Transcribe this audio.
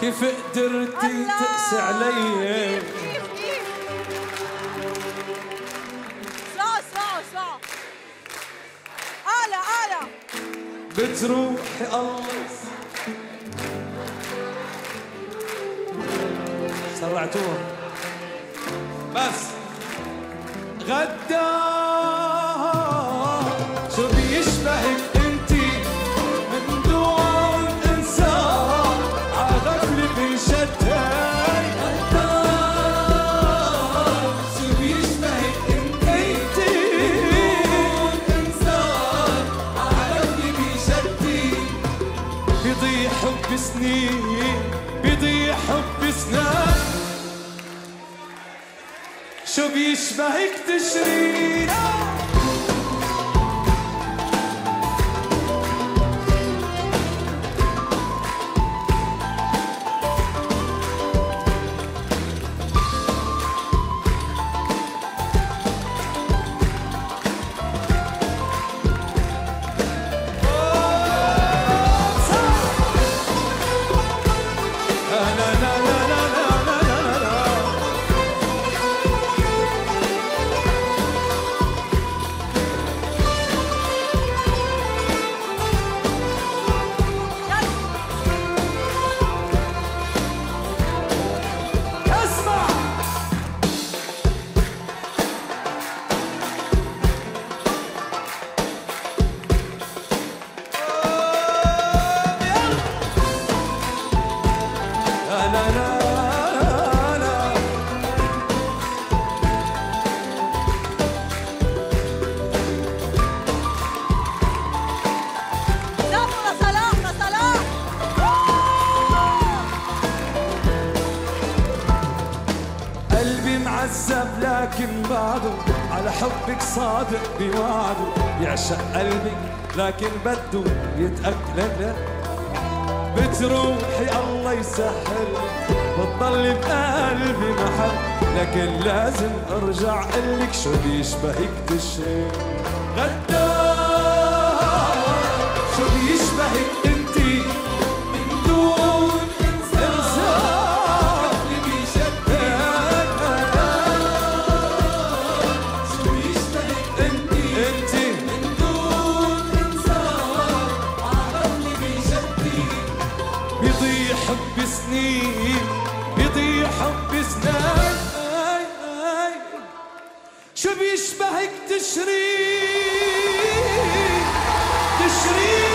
كيف قدرتي تقسي علي؟ اسمعوا آلة بتروحي الله سرعتوها بس غدا شو بيشبهك انتي من دون انسان على غفلة بنشدها بيضيع حب سنان شو بيشبهك تشرين عذب لكن بعده على حبك صادق بوعده يعشق قلبك لكن بده يتأكلك بتروحي الله يسهل بتضل بقلبي محل لكن لازم ارجع قلك شو بيشبهك تشرين غدا شو بيشبهك انتي من دون بيضيع حب سنان شو بيشبهك تشرين